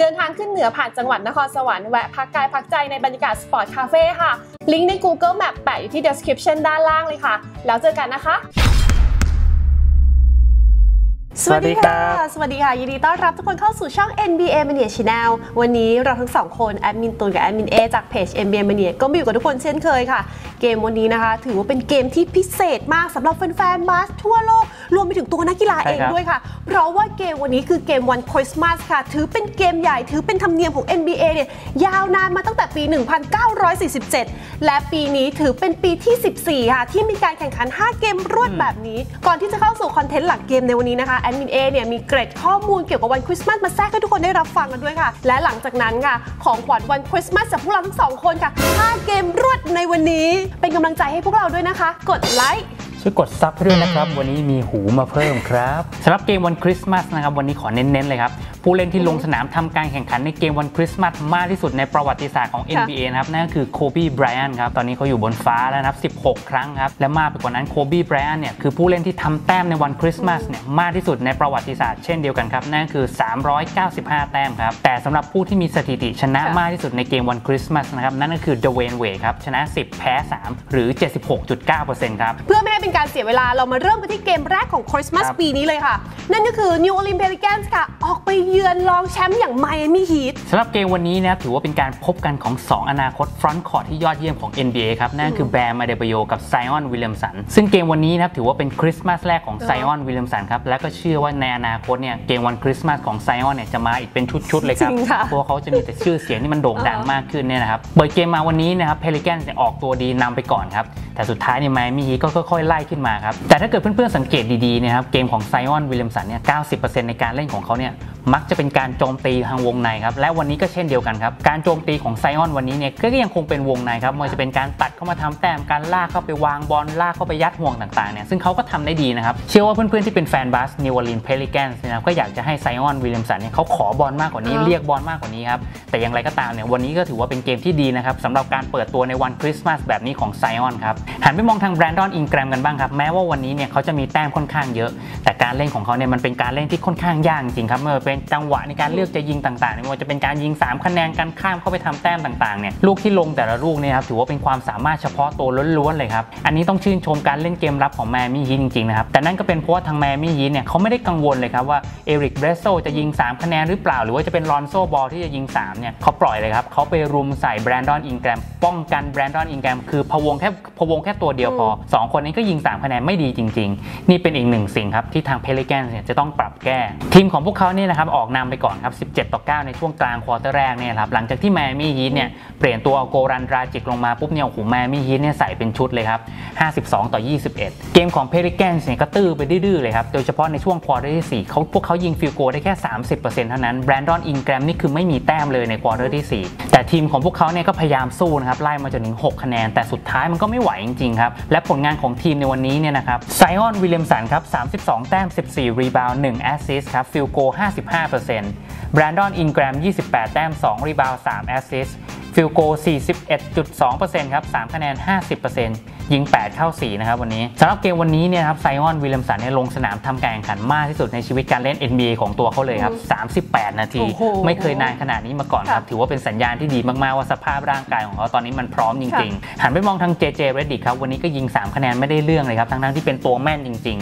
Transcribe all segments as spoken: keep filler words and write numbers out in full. เดินทางขึ้นเหนือผ่านจังหวัดนครสวรรค์แวะพักกายพักใจในบรรยากาศสปอร์ตคาเฟ่ค่ะลิงก์ใน Google Map แปะอยู่ที่ description ด้านล่างเลยค่ะแล้วเจอกันนะคะสวัสดีค่ะสวัสดีค่ะยินดีต้อนรับทุกคนเข้าสู่ช่อง เอ็น บี เอ Mania Channel วันนี้เราทั้งสองคนแอดมินตูนกับแอดมินเอจากเพจ เอ็น บี เอ Mania ก็มาอยู่กับทุกคนเช่นเคยค่ะเกมวันนี้นะคะถือว่าเป็นเกมที่พิเศษมากสำหรับแฟนๆบาสทั่วโลกรวมไปถึงตัวนักกีฬาเองด้วยค่ะเพราะว่าเกมวันนี้คือเกมวันคริสต์มาสค่ะถือเป็นเกมใหญ่ถือเป็นธรรมเนียมของ เอ็น บี เอ เนี่ยยาวนานมาตั้งแต่ปีหนึ่งพันเก้าร้อยสี่สิบเจ็ดและปีนี้ถือเป็นปีที่สิบสี่ค่ะที่มีการแข่งขันห้าเกมรวดแบบนี้ก่อนที่จะเข้าสู่คอนเทนต์หลักเกมในวันนี้นะคะแอดมินเอเนี่ยมีเกร็ดข้อมูลเกี่ยวกับวันคริสต์มาสมาแทรกให้ทุกคนได้รับฟังกันด้วยค่ะและหลังจากนั้นค่ะของขวัญวันคริสต์มาสจากพวกเราทั้งสองคนค่ะห้าเกมรวดในวันนี้เป็นกำลังใจให้พวกเราด้วยนะคะกดไลค์ช่วยกดซับให้ด้วยนะครับวันนี้มีหูมาเพิ่มครับสำหรับเกมวันคริสต์มาสนะครับวันนี้ขอเน้นๆเลยครับผู้เล่นที่ลงสนามทำการแข่งขันในเกมวันคริสต์มาสมากที่สุดในประวัติศาสตร์ของ เอ็น บี เอ นะครับนั่นก็คือโคบีไบรอันครับตอนนี้เขาอยู่บนฟ้าแล้วนะครับสิบหกครั้งครับและมากไปกว่านั้นโคบีไบรอันเนี่ยคือผู้เล่นที่ทำแต้มในวันคริสต์มาสเนี่ยมากที่สุดในประวัติศาสตร์เช่นเดียวกันครับนั่นคือสามร้อยเก้าสิบห้าแต้มครับแต่สำหรับผู้ที่มีสถิติชนะมากที่สุดในเกมวันคริสต์มาสนะครับนั่นก็คือเดเวนเวย์ครับชนะสิบแพ้สามหรือ เจ็ดสิบหกจุดเก้าเปอร์เซ็นต์ ครับเพื่อไม่ให้เป็นการเสียเวลาเรามาเริ่มกันที่เกมแรกของคริสต์มาสปีนี้เลยค่ะนั่นก็คือ New Orleans Pelicans ค่ะออกไปเยือนรองแชมป์อย่าง Miami Heat สำหรับเกมวันนี้นะถือว่าเป็นการพบกันของสองอนาคตฟรอนต์คอร์ตที่ยอดเยี่ยมของ เอ็น บี เอ ครับนั่นคือแบร์มาเดเบโยกับไซออนวิลเลียมสันซึ่งเกมวันนี้นะถือว่าเป็นคริสต์มาสแรกของไซออนวิลเลียมสันครับและก็เชื่อว่าในอนาคตเนี่ยเกมวันคริสต์มาสของไซออนเนี่ยจะมาอีกเป็นชุดๆเลยครับเพราะเขาจะมีแต่ชื่อเสียงที่มันโด่งดังมากขึ้นเนี่ยนะครับเปิดเกมมาวันนี้นะครับ Pelicans ออกตัวดีนำไปก่อนครับแต่สุดท้ายเนี่ย Miami Heat ก็ค่อยๆไล่ขึ้นมาครับแต่ถ้าเกิดเพื่อนๆสังเกตดีๆนะครับเกมของไซออนวิลเลียมสันเนี่ย เก้าสิบเปอร์เซ็นต์ ในการเล่นของเขาเนี่ยมักจะเป็นการโจมตีทางวงในครับและวันนี้ก็เช่นเดียวกันครับการโจมตีของไซออนวันนี้เนี่ยก็ยังคงเป็นวงในครับมันจะเป็นการตัดเข้ามาทำแต้มการลากเข้าไปวางบอลลากเข้าไปยัดห่วงต่างๆเนี่ยซึ่งเขาก็ทำได้ดีนะครับเชื่อว่าเพื่อนๆที่เป็นแฟนบาสนิวออร์ลีนส์เพลิแกนส์นะครับก็อยากจะให้ไซออนวิลเลียมสันเนี่ยเขาขอบอลมากกว่านี้เรียกบอลมากกว่านี้ครับแต่อย่างไรก็ตามเนี่ยวันนี้ก็ถือว่าเป็นเกมที่ดีนะครับสำหรับการเปิดตัวในวันคริสต์มาสแบบนี้ของไซออนครับหันไปมองทางแบรนดอนอิงแกรมกันบ้างครับแม้ว่าวันนี้เนี่ยเขาจะมีแต้มค่อนข้างเยอะแต่การเล่นของเขาเนี่ยมันเป็นการเล่นที่ค่อนข้างยากจริงครับเมื่อเป็นจังหวะในการเลือกจะยิงต่างๆไม่ว่าจะเป็นการยิงสามคะแนนการข้ามเข้าไปทำแต้มต่างๆเนี่ยลูกที่ลงแต่ละลูกเนี่ยครับถือว่าเป็นความสามารถเฉพาะตัวล้วนๆเลยครับอันนี้ต้องชื่นชมการเล่นเกมรับของแมมี่ยินจริงๆนะครับแต่นั่นก็เป็นเพราะว่าทางแมมี่ยินเนี่ยเขาไม่ได้กังวลเลยครับว่าเอริกเบรโซจะยิงสามคะแนนหรือเปล่าหรือว่าจะเป็นลอนโซบอลที่จะยิงสามเนี่ยเขาปล่อยเลยครับเขาไปรุมใส่แบรนดอนอิงแกรมป้องกันแบรนดอนอิงแกรมคือพะวงแค่พะวงแค่ตัวเดียวพอสองคนนี้ก็ยิงสามคะแนนไม่ดีจริงๆนี่เป็นอีกหนึ่งสิ่งครับที่ทางเพลิแกนส์เนี่ยจะต้องปรับแก้ทีมของพวกเขานี่นะครับออกนำไปก่อนครับสิบเจ็ดต่อเก้าในช่วงกลางควอเตอร์แรกเนี่ยครับหลังจากที่ไมอามี่ฮีทเนี่ยเปลี่ยนตัวโกรันดราจิกลงมาปุ๊บเนี่ยโอ้โหไมอามี่ฮีทเนี่ยใส่เป็นชุดเลยครับห้าสิบสองต่อยี่สิบเอ็ดเกมของเพลิแกนส์เนี่ยก็ตื้อไปดื้อๆเลยครับโดยเฉพาะในช่วงควอเตอร์ที่สี่เขาพวกเขายิงฟิลโกได้แค่ สามสิบเปอร์เซ็นต์ เท่านั้นแบรนดอนอิงแกรมนี่คือไม่มีแต้มเลยในควอเตอร์ที่สี่แต่ทีมของพวกเขาเนี่ยก็พยายามสู้นะครับไล่มาจนถึงหกคะแนนแต่สุดท้ายมันก็ไม่ไหวจริงๆครับและผลงานของทีมในวันนี้เนี่ยนะครับไซออนวิลเลียมสันครับสามสิบสองแต้มสิบสี่รีบาวด์หนึ่งแอสซิสต์ครับฟิลโก ห้าสิบห้าเปอร์เซ็นต์ แบรนดอนอินแกรมยี่สิบแปดแต้มสองรีบาวด์สามแอสซิสต์ฟิลโก สี่สิบเอ็ดจุดสองเปอร์เซ็นต์ ครับสามคะแนน ห้าสิบเปอร์เซ็นต์ ยิงแปดเข้าสี่นะครับวันนี้สำหรับเกมวันนี้เนี่ยครับไซออนวิลเลียมสันเนี่ยลงสนามทำการแข่งขันมากที่สุดในชีวิตการเล่น เอ็น บี เอ ของตัวเขาเลยครับสามสิบแปดนาทีไม่เคยนานขนาดนี้มาก่อนครับถือว่าเป็นสัญญาณที่ดีมากๆว่าสภาพร่างกายของเขาตอนนี้มันพร้อมจริงๆหันไปมองทาง เจ เจ Redick ครับวันนี้ก็ยิงสามคะแนนไม่ได้เรื่องเลยครับทั้งๆที่เป็นตัวแม่นจริงๆ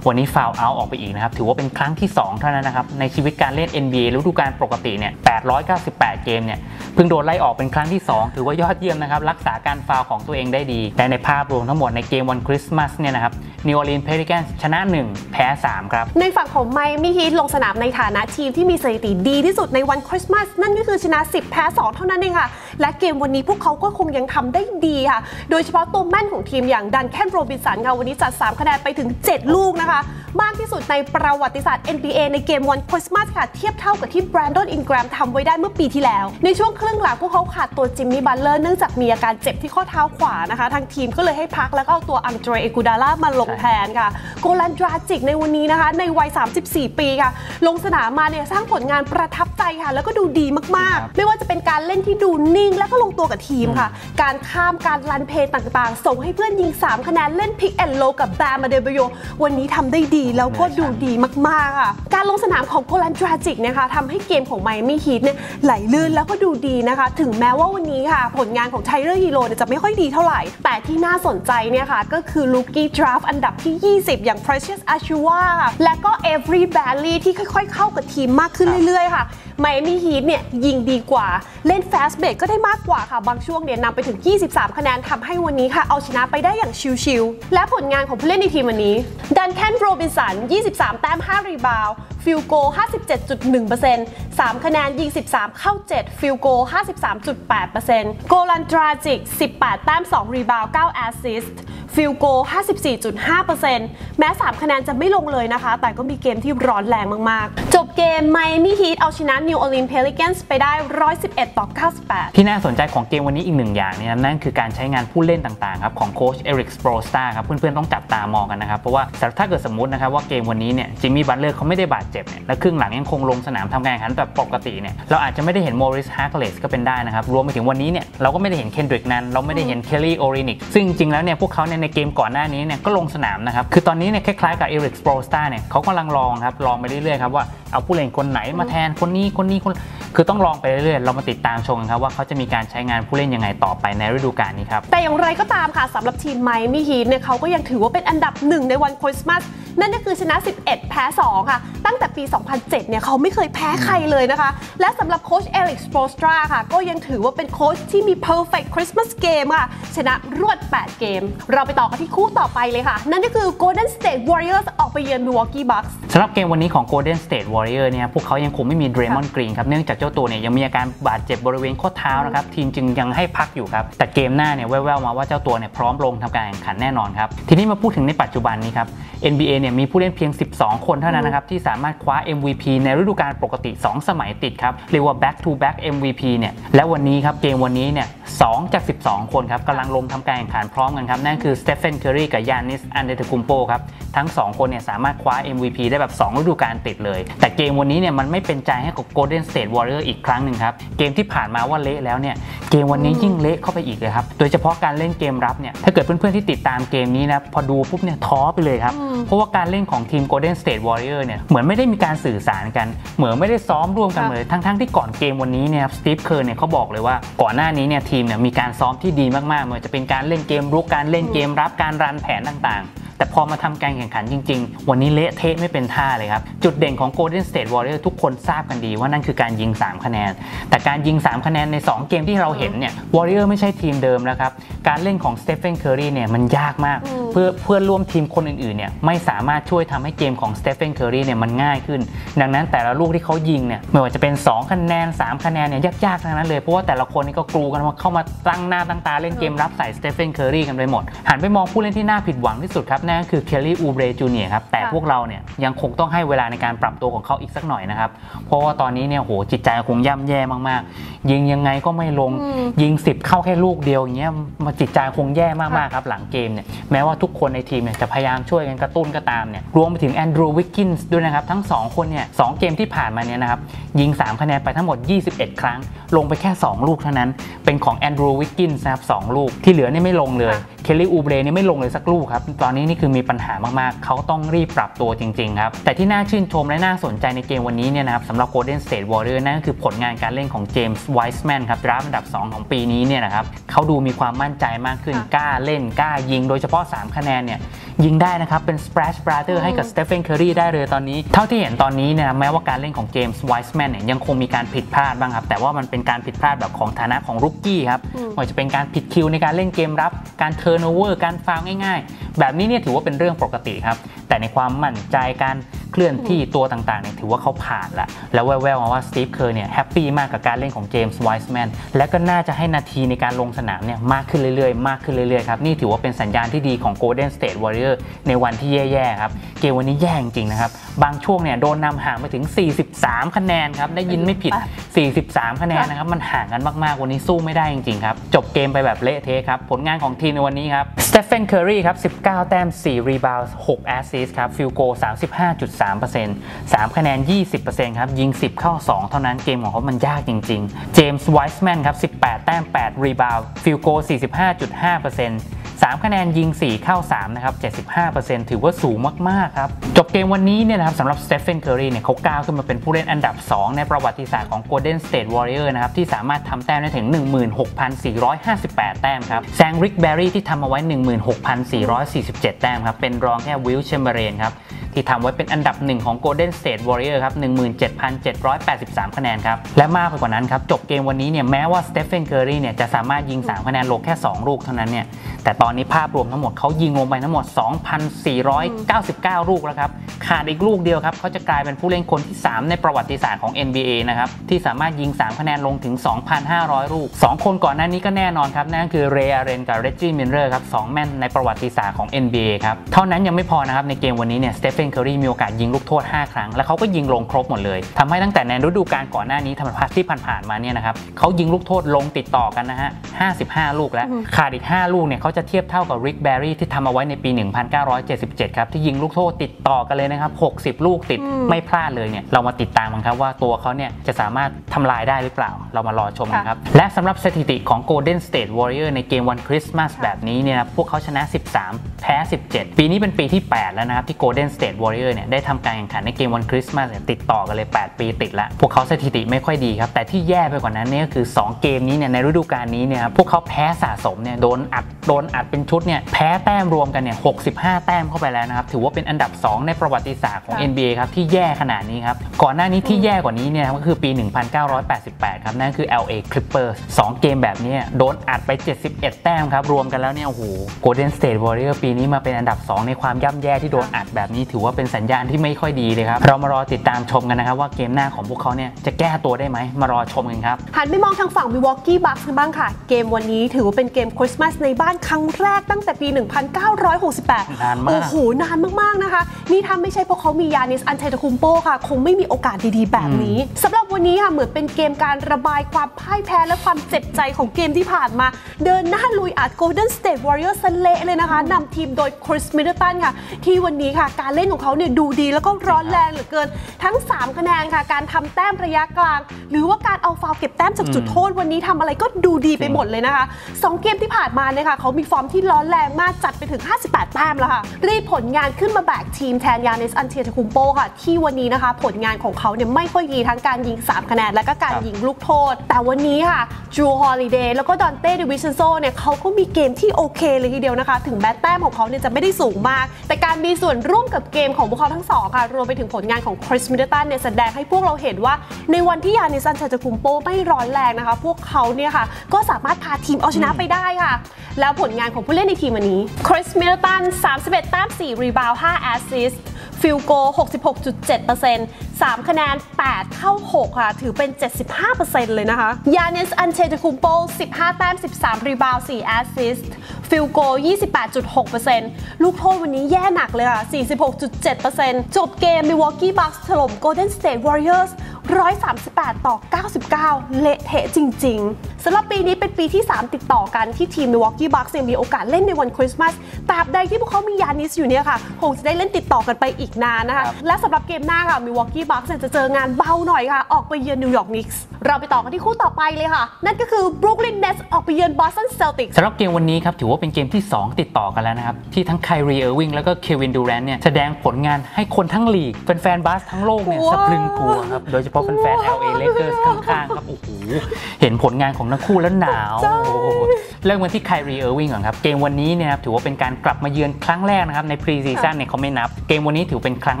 วันนี้ฟาวล์เอาท์ออกไปอีกนะครับถือว่าเป็นครั้งที่สองเท่านั้นนะครับในชีวิตการเล่น เอ็น บี เอ ฤดูกาลปกติเนี่ยแปดร้อยเก้าสิบแปดเกมเนี่ยเพิ่งโดนไล่ออกเป็นครั้งที่สองถือว่ายอดเยี่ยมนะครับรักษาการฟาวล์ของตัวเองได้ดีแต่ในภาพรวมทั้งหมดในเกมวันคริสต์มาสเนี่ยนะครับNew Orleans Pelicans ชนะหนึ่งแพ้สามครับในฝั่งของไมอามี่ฮีทลงสนามในฐานะทีมที่มีสถิติดีที่สุดในวันคริสต์มาสนั่นก็คือชนะสิบแพ้สองเท่านั้นเองค่ะและเกมวันนี้พวกเขาก็คงยังทำได้ดีค่ะโดยเฉพาะตัวแม่นของทีมอย่างดันแคนโรบินสันค่ะวันนี้จัดสามคะแนนไปถึงเจ็ดลูกนะคะมากที่สุดในประวัติศาสตร์ เอ็น บี เอ ในเกมวันคริสต์มาสค่ะเทียบเท่ากับที่แบรนดอนอินแกรมทำไว้ได้เมื่อปีที่แล้วในช่วงครึ่งหลังพวกเขาขาด ดตัวจิมมี่บัตเลอร์เนื่องจากมีอาการเจ็บที่ข้อเท้าขวานะคะทางทีมก็เลยให้พักแล้วก็เอาตัวอังเดรเอกูดาล่ามาลงแทนค่ะโกลันดราจิกในวันนี้นะคะในวัยสามสิบสี่ปีค่ะลงสนามมาเนี่ยสร้างผลงานประทับใจค่ะแล้วก็ดูดีมากๆไม่ว่าจะเป็นการเล่นที่ดูนิ่งแล้วก็ลงตัวกับทีมค่ะการข้ามการรันเพย์ต่างๆส่งให้เพื่อนยิงสามคะแนนเล่นพิกแอนด์โลกับแบมอเดเบโยวันนี้ทำได้ดีแล้วก็ดูดีมากๆค่ะการลงสนามของโกลันดราจิกนะคะทำให้เกมของไมอามี่ฮีทเนี่ยไหลลื่นแล้วก็ดูดีนะคะถึงแม้ว่าวันนี้ค่ะผลงานของไทเลอร์ฮีโร่จะไม่ค่อยดีเท่าไหร่แต่ที่น่าสนใจเนี่ยค่ะก็คือลูกี้ดราฟอันดับที่ยี่สิบอย่าง Precious Achiuwa และก็ Avery Bradley ที่ค่อยๆเข้ากับทีมมากขึ้นเรื่อยๆค่ะไมอามี่ฮีทเนี่ยยิงดีกว่าเล่น Fast Break ก็ได้มากกว่าค่ะบางช่วงเนี่ยนำไปถึงยี่สิบสามคะแนนทำให้วันนี้ค่ะเอาชนะไปได้อย่างชิวๆและผลงานของผู้เล่นในทีมวันนี้ดันแคนโรบินสันยี่สิบสามแต้มห้ารีบาวด์ฟิลโก ห้าสิบเจ็ดจุดหนึ่งเปอร์เซ็นต์ สามคะแนนยิงสิบสามเข้าเจ็ดฟิลโก ห้าสิบสามจุดแปดเปอร์เซ็นต์ โกลันดราจิกสิบแปดแต้มสองรีบาวด์เก้าแอสซิสต์ฟิลโก ห้าสิบสี่จุดห้าเปอร์เซ็นต์ แม้สามคะแนนจะไม่ลงเลยนะคะแต่ก็มีเกมที่ร้อนแรงมากๆจบเกม Miami Heat เอาชนะ New Orleans Pelicans ไปได้หนึ่งร้อยสิบเอ็ดต่อเก้าสิบแปดที่น่าสนใจของเกมวันนี้อีกหนึ่งอย่างนี่นั่นคือการใช้งานผู้เล่นต่างๆครับของโค้ชเอริก สโปลสตาร์ครับเพื่อนๆต้องจับตามองกันนะครับเพราะว่าถ้าเกิดสมมตินะครับว่าเกมวันนี้เนี่ยจิมมี่บัตเลอร์เขาไม่ได้บาดเจ็บเนี่ยและครึ่งหลังยังคงลงสนามทำงานขันแบบปกติเนี่ยเราอาจจะไม่ได้เห็น Morris Harkless ก็เป็นได้นะครับรวมไปถึงวันนี้เนี่ยเราก็ไม่ได้เห็น Kendrick Nunn เราไม่ได้เห็น Kelly Olynyk ซึ่งจริงแล้วเนี่ยพวกเขาในเกมก่อนหน้านี้เนี่ยก็ลงสนามนะครับคือตอนนี้เนี่ยคล้ายๆกับเอริก สโปลสตาร์เนี่ยเขากำลังลองครับลองไปเรื่อยๆครับว่าเอาผู้เล่นคนไหนมาแทนคนนี้คนนี้คนคือต้องลองไปเรื่อยๆเรามาติดตามชมครับว่าเขาจะมีการใช้งานผู้เล่นยังไงต่อไปในฤดูกาลนี้ครับแต่อย่างไรก็ตามค่ะสำหรับทีมไมอามี่ฮีทเนี่ยเขาก็ยังถือว่าเป็นอันดับหนึ่งในวันคริสต์มาสนั่นก็คือชนะสิบเอ็ดแพ้สองค่ะตั้งแต่ปีสองพันเจ็ดเนี่ยเขาไม่เคยแพ้ใครเลยนะคะและสำหรับโค้ชเอริก สโปลสตราค่ะก็ยังถือว่าเป็นโค้ชที่มี perfect Christmas game ค่ะชนะรวดแปดเกมเราไปต่อกันที่คู่ต่อไปเลยค่ะนั่นก็คือ Golden State Warriors ออกไปเยือน Milwaukee Bucks สำหรับเกมวันนี้ของ Golden State Warriors เนี่ยพวกเขายังคงไม่มี Draymond Green ครับเนื่องจากเจ้าตัวเนี่ยยังมีอาการบาดเจ็บบริเวณข้อเท้านะครับทีมจึงยังให้พักอยู่ครับแต่เกมหน้าเนี่ยแว่วๆมาว่าเจ้าตัวเนี่ยพร้อมลงทำการแข่งขันแน่นอนครับทีนี้มาพูดถึงในปัจจุบันนี้ครับ เอ็น บี เอ เนี่ยมีผู้เล่นเพียงสิบสองคนเท่านั้นนะครับที่สามารถคว้า เอ็ม วี พี ในฤดูกาลปกติสองสมัยติดครับเรียกว่า back to back เอ็ม วี พี เนี่ยและวันนี้ครับเกมวันนี้เนี่ยสองจากสิบสองคนครับกำลังลงทำการแข่งขันพร้อมกันครับนั่นคือสเตฟเฟน เคอรีกับยานิส อันเดตคุมโปครับทั้งสองคนเนี่ยสามารถคว้า เอ็ม วี พี ได้แบบสองฤดูกาลติดเลยแต่เกมวันนี้เนี่ยมันไม่เป็นใจให้กับ Golden State Warriors อีกครั้งหนึ่งครับเกมที่ผ่านมาว่าเละแล้วเนี่ยเกมวันนี้ยิ่งเละเข้าไปอีกเลยครับโดยเฉพาะการเล่นเกมรับเนี่ยถ้าเกิดเพื่อนๆที่ติดตามเกมนี้นะพอดูปุ๊บเนี่ยท้อไปเลยครับเพราะว่าการเล่นของทีม Golden State Warriors เนี่ยเหมือนไม่ได้มีการสื่อสารกันเหมือนไม่ได้ซ้อมร่วมกันเลยทั้งๆที่ก่อนเกมวันนี้เนี่ยสตีฟ เคิร์เนี่ยเขาบอกเลยว่าก่อนหน้านี้เนี่ยทีมเนี่ยมีการซ้อมที่ดีมากๆเหมือนจะเป็นการเล่นเกมรุกการเล่นเกมรับการรันแผนต่างๆแต่พอมาทำการแข่งขันจริงๆวันนี้เละเทะไม่เป็นท่าเลยครับจุดเด่นของ Golden State Warriors ทุกคนทราบกันดีว่านั่นคือการยิงสามคะแนนแต่การยิงสามคะแนนในสองเกมที่เราเห็นเนี่ย Warriors ไม่ใช่ทีมเดิมแล้วครับการเล่นของ Stephen Curry เนี่ยมันยากมากเพื่อเพื่อนร่วมทีมคนอื่นๆเนี่ยไม่สามารถช่วยทำให้เกมของ Stephen Curry เนี่ยมันง่ายขึ้นดังนั้นแต่ละลูกที่เขายิงเนี่ยไม่ว่าจะเป็นสองคะแนนสามคะแนนเนี่ยยากๆทั้งนั้นเลยเพราะว่าแต่ละคนนี่ก็กรูกันมาเข้ามาตั้งหน้าตั้งตาเล่นเกมรับใส่ Stephen Curry กันไปหมดหันไปมองผู้เล่นที่น่าผิดหวังที่สุดครับนั่นก็คือเคลลี่ อูเบร จูเนียร์ครับแต่พวกเราเนี่ยยังคงต้องให้เวลาในการปรับตัวของเขาอีกสักหน่อยนะครับเพราะว่าตอนนี้เนี่ยโหจิตใจคงย่ำแย่มากๆยิงยังไงก็ไม่ลงยิงสิบเข้าแค่ลูกเดียวอย่างเงี้ยมาจิตใจคงแย่มากๆครับหลังเกมเนี่ยแม้ว่าทุกคนในทีมเนี่ยจะพยายามช่วยกันกระตุ้นก็ตามเนี่ยรวมไปถึงแอนดรูว์ วิกกินส์ด้วยนะครับทั้งสองคนเนี่ยสองเกมที่ผ่านมาเนี่ยนะครับยิงสามคะแนนไปทั้งหมดยี่สิบเอ็ดครั้งลงไปแค่สองลูกเท่านั้นเป็นของแอนดรูว์ วิกกินส์นะครับสองลูกที่เหลือเนี่ยไม่ลงเลยเคลลี่ อูเบรเนี่ยไม่ลงเลยสักลูกครับตอนนี้นี่คือมีปัญหามากๆเขาต้องรีบปรับตัวจริงๆครับแต่ที่น่าชื่นชมและน่าสนใจในเกมวันนี้เนี่ยนะครับสำหรับ Golden State Warriors นั่นก็คือผลงานการเล่นของเจมส์ไวส์แมนครับดราฟต์อันดับสองของปีนี้เนี่ยนะครับเขาดูมีความมั่นใจมากขึ้นกล้าเล่นกล้ายิงโดยเฉพาะสามคะแนนเนี่ยยิงได้นะครับเป็น Splash Brother ให้กับ Stephen Curry ได้เลยตอนนี้เท่าที่เห็นตอนนี้เนี่ยแม้ว่าการเล่นของเจมส์ไวส์แมนเนี่ยยังคงมีการผิดพลาดบ้างครับแต่ว่ามันเป็นการผิดพลาดแบบของฐานะของรุกกี้ครับไม่ว่าจะเป็นการผิดคิวในการเล่นเกมรับการเทิร์นโอเวอร์การฟาวล์ง่ายๆแบบนี้เนี่ยถือว่าเป็นเรื่องปกติครับแต่ในความมั่นใจการเคลื่อนที่ตัวต่างๆเนี่ยถือว่าเขาผ่านละแล้วแว่วๆมาว่าสตีฟ เคิร์เนี่ยแฮปปี้มากกับการเล่นของเจมส์ไวส์แมนและก็น่าจะให้นาทีในการลงสนามเนี่ยมากขึ้นเรื่อยๆมากขึ้นเรื่อยๆครับนี่ถือว่าเป็นสัญญาณที่ดีของ Golden State Warriors ในวันที่แย่ๆครับเก เกมวันนี้แย่จริงนะครับบางช่วงเนี่ยโดนนำห่างไปถึงสี่สิบสามคะแนนครับได้ยินไม่ผิดสี่สิบสามคะแนนนะครับมันห่างกันมากๆวันนี้สู้ไม่ได้จริงๆครับจบเกมไปแบบเละเทะครับผลงานของทีมในวันนี้ครับสเตฟเฟนเคอร์รีครับสิบเก้าแต้มสี่รีบาวด์หกแอสซิสต์ครับฟิลโก สามสิบห้าจุดสามเปอร์เซ็นต์ สามคะแนน ยี่สิบเปอร์เซ็นต์ ครับยิงสิบเข้าสองเท่านั้นเกมของเขามันยากจริงๆเจมส์ไวส์แมนครับสิบแปดแต้มแปดรีบาวด์ฟิลโก สี่สิบห้าจุดห้าเปอร์เซ็นต์สามคะแนนยิงสี่เข้าสามนะครับ เจ็ดสิบห้าเปอร์เซ็นต์ ถือว่าสูงมากๆครับจบเกมวันนี้เนี่ยนะครับสำหรับสเตฟเฟน เคอร์รีเนี่ยเขาก้าวขึ้นมาเป็นผู้เล่นอันดับสองในประวัติศาสตร์ของ Golden State Warriors นะครับที่สามารถทำแต้มได้ถึง หนึ่งหมื่นหกพันสี่ร้อยห้าสิบแปด แต้มครับแซงริกแบร์รี่ที่ทำเอาไว้ หนึ่งหมื่นหกพันสี่ร้อยสี่สิบเจ็ด แต้มครับเป็นรองแค่วิลแชมเบอร์เลนครับที่ทำไว้เป็นอันดับหนึ่งของ Golden State Warriors ครับ หนึ่งหมื่นเจ็ดพันเจ็ดร้อยแปดสิบสาม คะแนนครับและมากไปกว่านั้นครับจบเกมวันนี้เนี่ยแม้ว่าสเตฟเฟน เคอร์รีเนี่ยจะสามารถยิงสามคะแนนลงแค่สองลูกเท่านั้นเนี่ยแต่ตอนนี้ภาพรวมทั้งหมดเขายิงลงไปทั้งหมด สองพันสี่ร้อยเก้าสิบเก้า ลูกแล้วครับขาดอีกลูกเดียวครับเขาจะกลายเป็นผู้เล่นคนที่สามในประวัติศาสตร์ของ เอ็น บี เอ นะครับที่สามารถยิงสามคะแนนลงถึง สองพันห้าร้อย ลูกสองคนก่อนหน้านี้ก็แน่นอนครับนั่นคือเรย์อาเรนกับเรจจี้มิลเลอร์ครับสองแม่นในประวัติศาสตร์ของ เอ็น บี เอ ครับเท่านั้นยังไม่พอนะครับในเกมวันนี้เนี่ยสเตฟเฟน เคอร์รีมีโอกาสยิงลูกโทษห้าครั้งและเขาก็ยิงลงครบหมดเลยทำให้ตั้งแต่ในฤดูกาลก่อนหน้านี้ทำพัดที่ผ่านๆมาเนี่ยนะครับเขายิงลูกโทษลงติดต่อกันนะฮะห้าสิบห้าลูกและขาดอีกห้าลูกเนี่ยเขาจะเทียบเท่ากับริกแบร์รี่ที่ทำเอาไว้ในปีหนึ่งพันเก้าร้อยเจ็ดสิบเจ็ดครับที่ยิงลูกโทษติดต่อกันเลยนะครับหกสิบลูกติดไม่พลาดเลยเนี่ยเรามาติดตามกันครับว่าตัวเขาเนี่ยจะสามารถทำลายได้หรือเปล่าเรามารอชมกันครับและสำหรับสถิติของ Golden State Warrior ในเกมวันคริสต์มาสแบบนี้เนี่ยพวกเขาชนะสิบสามแพ้สิบเจ็ดปีนี้เป็นปีที่แปดแล้วนะครับที่ Golden State Warrior เนี่ยได้ทำการแข่งขันในเกมวันคริสต์มาสติดต่อกันเลยแปดปีติดละพวกเขาสถิติไม่ค่อยดีครับแต่ที่แย่ไปกว่านั้นเนี่ยก็คือสองเกมนี้เนี่ยในฤดูกาลนี้เนี่ยพวกเขาแพ้สะสมเนี่ยโดนอัดโดนอัดเป็นชุดเนี่ยแพ้แต้มรวมกันเนี่ยหกสิบห้าแต้มเข้าไปแล้วนะครับถือว่าเป็นอันดับสองในประวัติศาสตร์ของ เอ็น บี เอ ครับที่แย่ขนาดนี้ครับก่อนหน้านี้ที่แย่กว่านี้เนี่ยก็คือปีหนึ่งพันเก้าร้อยแปดสิบแปดครับนั่นคือ แอล เอ Clippers สองเกมแบบนี้โดนอัดไปเจ็ดสิบเอ็ดแต้มครับรวมกันแล้วเนี่ยโอ้โห Golden State Warrior ปีนี้มาเป็นอันดับสองในความย่ำแย่ที่โดนอัดแบบนี้ถือว่าเป็นสัญญาณที่ไม่ค่อยดีเลยครับเรามารอติดตามชมกันนะครับว่าเกมหน้าของพวกเขาเนี่ยจะแก้ตัวได้ไหมมารอชมกันครับหันไปมองทางฝั่ง Milwaukee Bucks กันบ้างค่ะเกมวันนี้ถือว่าเป็นเกมคริสต์มาสในบ้านครั้งแรกตั้งแต่ปีหนึ่งพันเก้าร้อยหกสิบแปดนานมากโอ้โหนานมากๆนะคะนี่ถ้าไม่ใช่เพราะเขามียานิส อันเทตคุมโปค่ะคงไม่มีโอกาสดีๆแบบนี้สำหรับวันนี้ค่ะเหมือนเป็นเกมการระบายความพ่ายแพ้และความเจ็บใจของเกมที่ผ่านมาเดินหน้าลุยอัด Golden State Warriors ซะเละเลยนะคะนำทีมโดย Chris Middleton ค่ะที่วันนี้ค่ะการเล่นของเขาเนี่ยดูดีแล้วก็ร้อนแรงเหลือเกินทั้งสามคะแนนค่ะการทำแต้มระยะกลางหรือว่าการเอาฟาวล์เก็บแต้มจากจุดโทษวันนี้ทำอะไรก็ดูดีไปหมดเลยนะคะสองเกมที่ผ่านมาเนี่ยค่ะเขามีฟอร์มที่ร้อนแรงมากจัดไปถึงห้าสิบแปดแต้มแล้วค่ะรีบผลงานขึ้นมาแบกทีมแทนยานิส อันเทตคุมโปค่ะที่วันนี้นะคะผลงานของเขาเนี่ยไม่ค่อยดีทั้งการยิงสามคะแนนและก็การยิงลูกโทษแต่วันนี้ค่ะจูฮอลิเดย์แล้วก็ดอนเต้ ดิวิเชนโซเนี่ยเขาก็มีเกมที่โอเคเลยทีเดียวนะคะถึงแม้แต้มของเขาเนี่ยจะไม่ได้สูงมากแต่การมีส่วนร่วมกับเกมของพวกเขาทั้งสองค่ะรวมไปถึงผลงานของคริส มิดเดิลตันเนี่ยแสดงให้พวกเราเห็นว่าในวันที่ยานิส อันเทตคุมโปไม่ร้อนแรงนะคะพวกเขาเนี่ยค่ะก็สามารถพาทีมเอาชนะไปได้ค่ะแล้วผลงานของผู้เล่นในทีมวันนี้คริส มิดเดิลตัน สามสิบเอ็ด แต้ม สี่ รีบาวด์ ห้า แอสซิสต์ฟิลโก หกสิบหกจุดเจ็ดเปอร์เซ็นต์ สาม คะแนน แปด เข้า หก ค่ะถือเป็น เจ็ดสิบห้าเปอร์เซ็นต์ เลยนะคะยานิส อันเทตคุมโป สิบห้า แต้ม สิบสาม รีบาวด์ สี่ แอสซิสต์ฟิลโก ยี่สิบแปดจุดหกเปอร์เซ็นต์ ลูกโทษวันนี้แย่หนักเลยค่ะ สี่สิบหกจุดเจ็ดเปอร์เซ็นต์ จบเกม Milwaukee Bucks ถล่ม Golden State Warriors หนึ่งร้อยสามสิบแปดต่อเก้าสิบเก้า เละเทะจริงๆสำหรับปีนี้เป็นปีที่สามติดต่อกันที่ทีม Milwaukee Bucks ยังมีโอกาสเล่นในวันคริสต์มาสตราบใดที่พวกเขามียานิสอยู่เนี่ยค่ะคงจะได้เล่นติดต่อกันไปอีกนานนะคะและสำหรับเกมหน้าค่ะ Milwaukee Bucks จะเจองานเบาหน่อยค่ะออกไปเยือน New York Knicks เราไปต่อกันที่คู่ต่อไปเลยค่ะนั่นก็คือ Brooklyn Nets ออกไปเยือน Boston Celtics สำหรับเกมวันนี้ครับถือว่าเป็นเกมที่สองติดต่อกันแล้วนะครับที่ทั้ง Kyrie Irving แล้วก็ Kevin Durant เนี่ยแสดงผลงานให้คนทั้งลีกแฟนๆบาสทั้งโลกเนี่ยสะพรึงกลัวครับโดยเฉพาะแฟน แอล เอ Lakers ข้างๆครับโอ้โหเห็นผลงานของทั้งคู่แล้วหนาวเริ่มกันที่ Kyrie Irving ก่อนครับเกมวันนี้เนี่ยถือว่าเป็นการกลับมาเยือนครั้งแรกนะครับในพรีซีซั่นเนี่ยเขาไม่นับเกมวันนี้ถือเป็นครั้ง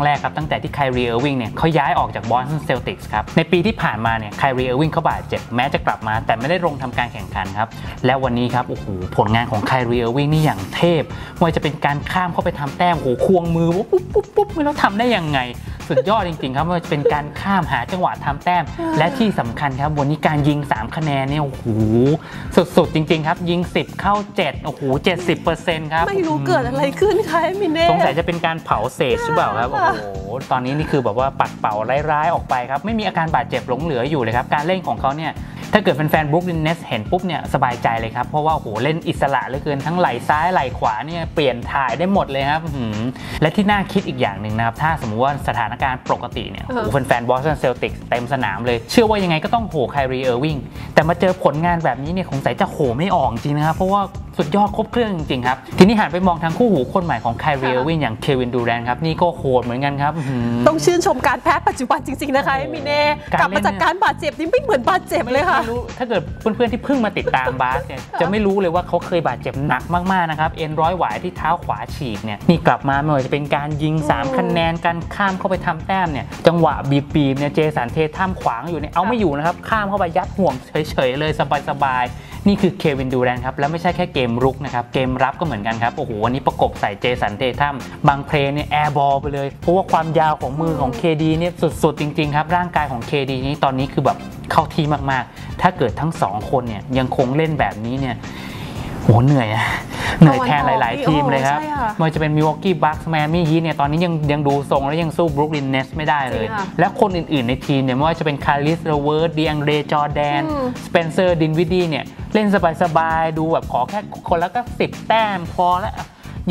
แรกครับตั้งแต่ที่ Kyrie Irving เนี่ยเขาย้ายออกจาก Boston Celtics ครับในปีที่ผ่านมาเนี่ย Kyrie Irving เขาบาดเจ็บแม้จะกลับมาแต่ไม่ได้ลงทำการแข่งขันครับและวันนี้ครับโอ้โหผลงานของ Kyrie Irving นี่อย่างเทพไม่ว่าจะเป็นการข้ามเข้าไปทำแต้มโอ้โหควงมือปุ๊บปุ๊บปุ๊บไม่รู้ทำได้ยังไง สุดยอดจริงๆครับว่าเป็นการข้ามหาจังหวะทำแต้มและที่สำคัญครับวันนี้การยิงสามคะแนนเนี่ยโอ้โหสุดๆจริงๆครับยิงสิบเข้าเจ็ดโอ้โห เจ็ดสิบเปอร์เซ็นต์ ครับไม่รู้เกิดอะไรขึ้นคะมิเน่สงสัยจะเป็นการเผาเศษหรือเปล่าครับโอ้โหตอนนี้นี่คือแบบว่าปัดเป่าร้ายๆออกไปครับไม่มีอาการบาดเจ็บหลงเหลืออยู่เลยครับการเล่นของเขาเนี่ยถ้าเกิดเป็นแฟน Brooklyn Nets เห็นปุ๊บเนี่ยสบายใจเลยครับเพราะว่าโอ้โหเล่นอิสระเหลือเกินทั้งไหล่ซ้ายไหล่ขวาเนี่ยเปลี่ยนถ่ายได้หมดเลยครับและที่น่าคิดอีกอย่างหนึ่งนะครับถ้าสมมุติว่าสถานการณ์ปกติเนี่ยโอ้โหแฟน Boston Celtics เต็มสนามเลยเชื่อว่ายังไงก็ต้องโห Kyrie Irving แต่มาเจอผลงานแบบนี้เนี่ยสงสัยจะโหไม่ออกจริงนะครับเพราะว่าสุดยอดครบเครื่องจริงๆครับทีนี้หันไปมองทางคู่หูคนใหม่ของ Kyrie Irving อย่าง Kevin Durant ครับนี่ก็โหดเหมือนกันครับต้องชื่นชมการแพทย์ปัจจุบันจริงๆนะคะมิเน่กลับมาจากการบาดเจ็บนี่ไม่เหมือนบาดเจ็บเลยค่ะถ้าเกิดเพื่อนๆที่เพิ่งมาติดตามบาสเนี่ยจะไม่รู้เลยว่าเขาเคยบาดเจ็บหนักมากๆนะครับเอ็นร้อยหวายที่เท้าขวาฉีกเนี่ยนี่กลับมาไม่ว่าจะเป็นการยิงสามคะแนนการข้ามเข้าไปทำแต้มเนี่ยจังหวะบีบปีเนี่ยเจสันเทท่ามขวางอยู่เนี่ยเอาไม่อยู่นะครับข้ามเข้าไปยัดห่วงเฉยๆเลยสบายๆนี่คือเควินดูแรนต์ครับแล้วไม่ใช่แค่เกมรุกนะครับเกมรับก็เหมือนกันครับโอ้โหวันนี้ประกบใส่เจสันเทท่ามบางเพลย์เนี่ยแอร์บอลไปเลยเพราะว่าความยาวของมือของ เค ดี เนี่ยสุดๆจริงๆครับร่างกายของ เค ดี นี้ตอนนี้คือแบบเข้าที่มากๆถ้าเกิดทั้งสองคนเนี่ยยังคงเล่นแบบนี้เนี่ยโหเหนื่อยอะเหนื่อยแทนหลายๆทีมเลยครับไม่ว่าจะเป็น Milwaukee Bucks Miami Heat เนี่ยตอนนี้ยังยังดูทรงและยังสู้ Brooklyn Nets ไม่ได้เลยและคนอื่นๆในทีมเนี่ยไม่ว่าจะเป็น Kyrie Irving DeAndre Jordan Spencer Dinwiddie เนี่ยเล่นสบายๆดูแบบขอแค่คนละก็สิบแต้มพอแล้ว